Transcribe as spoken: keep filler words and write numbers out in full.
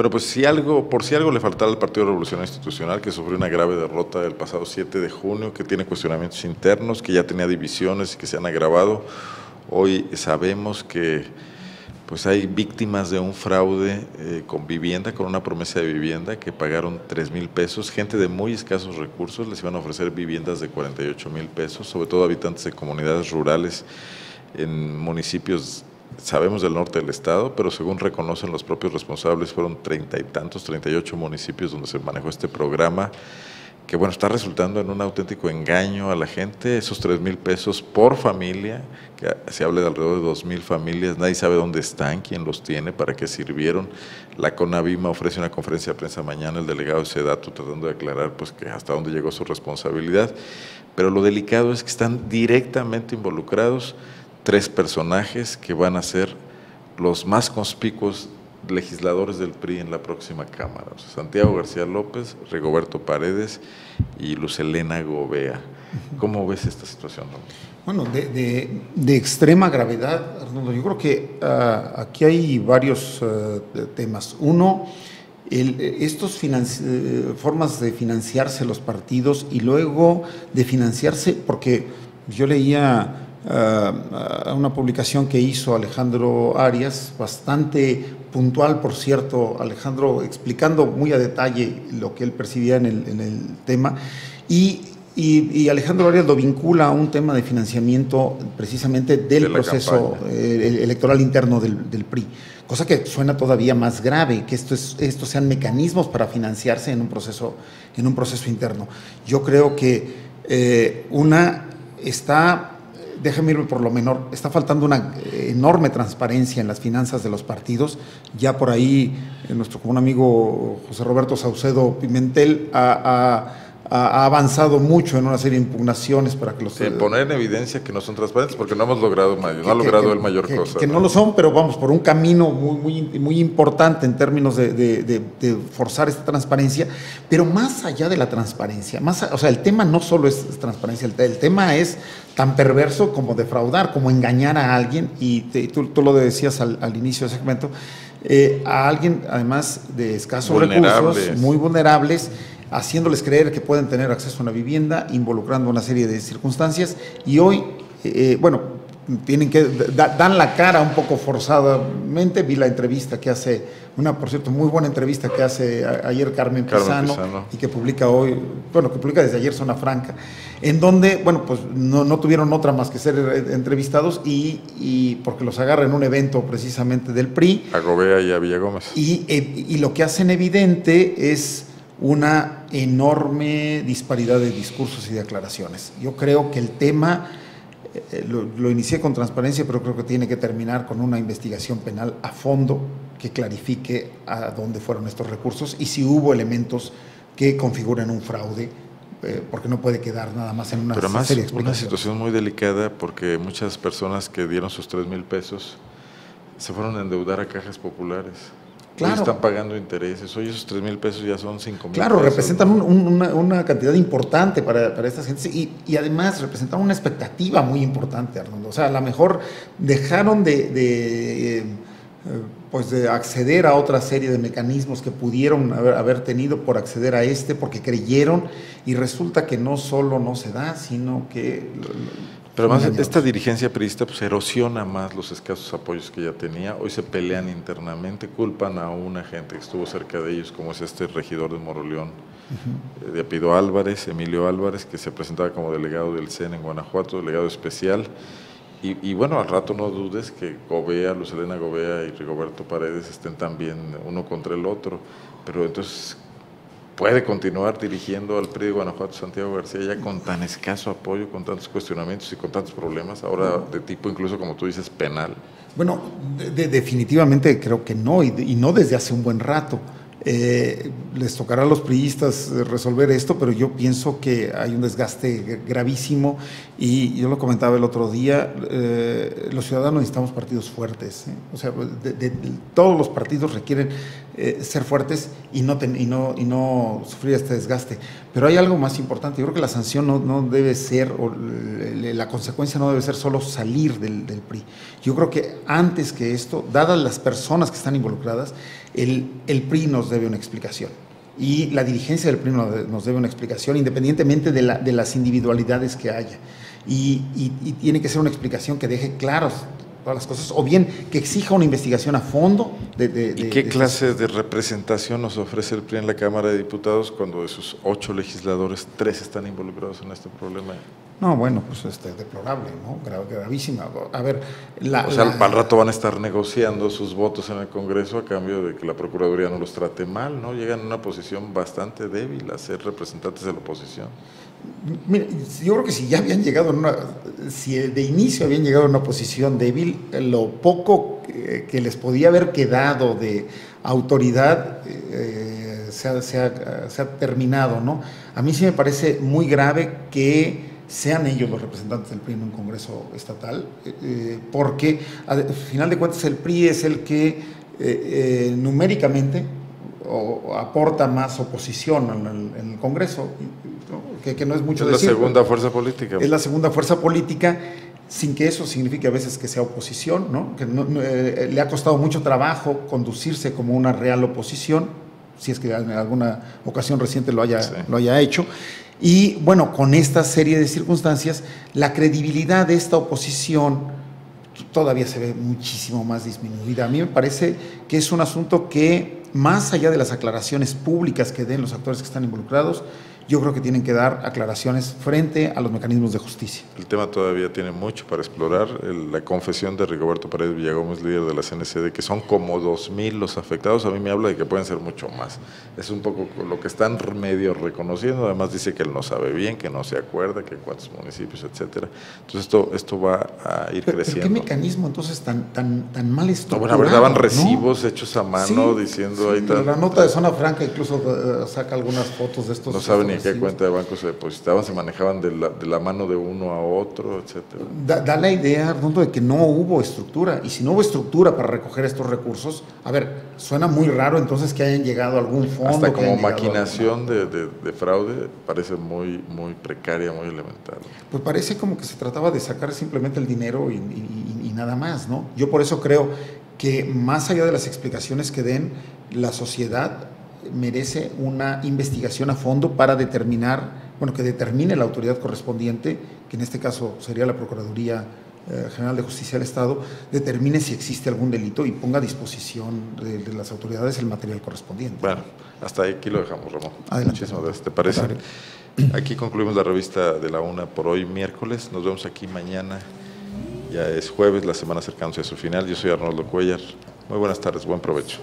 Bueno, pues si algo, por si algo le faltara al Partido Revolucionario Institucional, que sufrió una grave derrota el pasado siete de junio, que tiene cuestionamientos internos, que ya tenía divisiones y que se han agravado, hoy sabemos que pues hay víctimas de un fraude eh, con vivienda, con una promesa de vivienda que pagaron tres mil pesos, gente de muy escasos recursos, les iban a ofrecer viviendas de cuarenta y ocho mil pesos, sobre todo habitantes de comunidades rurales en municipios, sabemos, del norte del estado, pero según reconocen los propios responsables, fueron treinta y tantos, treinta y ocho municipios donde se manejó este programa, que bueno, está resultando en un auténtico engaño a la gente. Esos tres mil pesos por familia, que se habla de alrededor de dos mil familias, nadie sabe dónde están, quién los tiene, para qué sirvieron. La CONAVIMA ofrece una conferencia de prensa mañana, el delegado de Sedatu tratando de aclarar pues, que hasta dónde llegó su responsabilidad, pero lo delicado es que están directamente involucrados tres personajes que van a ser los más conspicuos legisladores del P R I en la próxima Cámara, o sea, Santiago García López, Rigoberto Paredes y Luz Elena Govea. ¿Cómo ves esta situación, Ramón? Bueno, de, de, de extrema gravedad, Arnoldo. Yo creo que uh, aquí hay varios uh, temas. Uno, estas formas de financiarse los partidos y luego de financiarse, porque yo leía Uh, una publicación que hizo Alejandro Arias, bastante puntual, por cierto, Alejandro explicando muy a detalle lo que él percibía en el, en el tema, y, y, y Alejandro Arias lo vincula a un tema de financiamiento precisamente del de proceso eh, electoral interno del, del P R I, cosa que suena todavía más grave, que esto es, estos sean mecanismos para financiarse en un proceso, en un proceso interno. Yo creo que eh, una está... Déjame irme por lo menor, está faltando una enorme transparencia en las finanzas de los partidos. Ya por ahí nuestro común amigo José Roberto Saucedo Pimentel ha, ha, ha avanzado mucho en una serie de impugnaciones para que los… Sí, poner en evidencia que no son transparentes, porque no hemos logrado mayor, que, no ha logrado que, el mayor que, cosa. Que no, no lo son, pero vamos, por un camino muy, muy, muy importante en términos de, de, de, de forzar esta transparencia, pero más allá de la transparencia, más, o sea, el tema no solo es transparencia, el, el tema es… tan perverso como defraudar, como engañar a alguien, y te, tú, tú lo decías al, al inicio del segmento, eh, a alguien además de escasos recursos, muy vulnerables, haciéndoles creer que pueden tener acceso a una vivienda, involucrando una serie de circunstancias, y hoy, eh, bueno, tienen que da, dan la cara un poco forzadamente. Vi la entrevista que hace, una por cierto muy buena entrevista que hace a, ayer Carmen Pizano, Carmen Pizano y que publica hoy, bueno, que publica desde ayer Zona Franca, en donde, bueno, pues no, no tuvieron otra más que ser entrevistados y, y porque los agarra en un evento precisamente del P R I. A Govea y a Villagómez. Y, y lo que hacen evidente es una enorme disparidad de discursos y de aclaraciones. Yo creo que el tema… Lo, lo inicié con transparencia, pero creo que tiene que terminar con una investigación penal a fondo que clarifique a dónde fueron estos recursos y si hubo elementos que configuren un fraude, eh, porque no puede quedar nada más en una pero más, serie de explicaciones. Una situación muy delicada, porque muchas personas que dieron sus tres mil pesos se fueron a endeudar a cajas populares. Claro. Hoy están pagando intereses, hoy esos tres mil pesos ya son cinco mil. Claro, pesos, representan ¿no? un, una, una cantidad importante para, para estas gentes y, y además representan una expectativa muy importante, Arnoldo. O sea, a lo mejor dejaron de, de, eh, pues de acceder a otra serie de mecanismos que pudieron haber, haber tenido por acceder a este, porque creyeron, y resulta que no solo no se da, sino que… Pero además engañados. Esta dirigencia priista pues, erosiona más los escasos apoyos que ya tenía. Hoy se pelean internamente, culpan a una gente que estuvo cerca de ellos, como es este regidor de Moroleón, uh-huh. de Apido Álvarez, Emilio Álvarez, que se presentaba como delegado del C N en Guanajuato, delegado especial. Y, y bueno, al rato no dudes que Govea, Luz Elena Govea y Rigoberto Paredes estén también uno contra el otro. Pero entonces… ¿Puede continuar dirigiendo al P R I de Guanajuato Santiago García ya con tan escaso apoyo, con tantos cuestionamientos y con tantos problemas, ahora de tipo incluso, como tú dices, penal? Bueno, de, de, definitivamente creo que no, y, de, y no desde hace un buen rato. Eh, les tocará a los priistas resolver esto, pero yo pienso que hay un desgaste gravísimo, y yo lo comentaba el otro día, eh, los ciudadanos necesitamos partidos fuertes, ¿eh? O sea, de, de, de, todos los partidos requieren eh, ser fuertes y no, ten, y, no, y no sufrir este desgaste, pero hay algo más importante. Yo creo que la sanción no, no debe ser, o la consecuencia no debe ser solo salir del, del P R I. Yo creo que antes que esto, dadas las personas que están involucradas, el, el P R I nos debe una explicación y la dirigencia del P R I nos debe una explicación, independientemente de, la, de las individualidades que haya. Y, y, y tiene que ser una explicación que deje claros todas las cosas, o bien que exija una investigación a fondo. De, de, de, ¿Y qué de clase esas... de representación nos ofrece el P R I en la Cámara de Diputados cuando de sus ocho legisladores, tres están involucrados en este problema? No, bueno, pues este, deplorable, ¿no? Gra gravísima. A ver, la, o sea, la... al rato van a estar negociando sus votos en el Congreso a cambio de que la Procuraduría no los trate mal, ¿no? Llegan a una posición bastante débil a ser representantes de la oposición. Mira, yo creo que si ya habían llegado, en una, si de inicio habían llegado a una posición débil, lo poco que, que les podía haber quedado de autoridad eh, se, ha, se, ha, se ha terminado, ¿no? A mí sí me parece muy grave que sean ellos los representantes del P R I en un Congreso estatal, eh, porque al final de cuentas el P R I es el que eh, eh, numéricamente o, aporta más oposición en el, en el Congreso, ¿no? Que, que no es mucho decir. Es la segunda fuerza política. Es la segunda fuerza política, sin que eso signifique a veces que sea oposición, ¿no? Que no, eh, le ha costado mucho trabajo conducirse como una real oposición, si es que en alguna ocasión reciente lo haya, sí. lo haya hecho. Y bueno, con esta serie de circunstancias, la credibilidad de esta oposición todavía se ve muchísimo más disminuida. A mí me parece que es un asunto que, más allá de las aclaraciones públicas que den los actores que están involucrados, yo creo que tienen que dar aclaraciones frente a los mecanismos de justicia. El tema todavía tiene mucho para explorar. La confesión de Rigoberto Paredes Villagómez, líder de la C N C D, que son como dos mil los afectados, a mí me habla de que pueden ser mucho más. Es un poco lo que están medio reconociendo. Además dice que él no sabe bien, que no se acuerda, que cuántos municipios, etcétera. Entonces esto, esto va a ir pero, creciendo. ¿Pero qué mecanismo entonces tan, tan, tan mal estructurado? No, bueno, a ver, daban recibos, ¿no?, hechos a mano, sí, diciendo… Sí, ahí tan, la nota tan, de Zona Franca incluso uh, saca algunas fotos de estos… No saben ni qué cuenta de banco se depositaban, se manejaban de la, de la mano de uno a otro, etcétera. Da, da la idea, Arnoldo, de que no hubo estructura, y si no hubo estructura para recoger estos recursos, a ver, suena muy raro entonces que hayan llegado a algún fondo. Hasta como maquinación de, de, de fraude, parece muy, muy precaria, muy elemental. Pues parece como que se trataba de sacar simplemente el dinero y, y, y nada más, ¿no? Yo por eso creo que más allá de las explicaciones que den, la sociedad merece una investigación a fondo para determinar, bueno, que determine la autoridad correspondiente, que en este caso sería la Procuraduría General de Justicia del Estado, determine si existe algún delito y ponga a disposición de, de las autoridades el material correspondiente. Bueno, hasta aquí lo dejamos, Ramón. Adelante. Muchísimas gracias, ¿te parece? Claro. Aquí concluimos la revista de la UNA por hoy, miércoles. Nos vemos aquí mañana. Ya es jueves, la semana acercándose a su final. Yo soy Arnoldo Cuellar. Muy buenas tardes, buen provecho.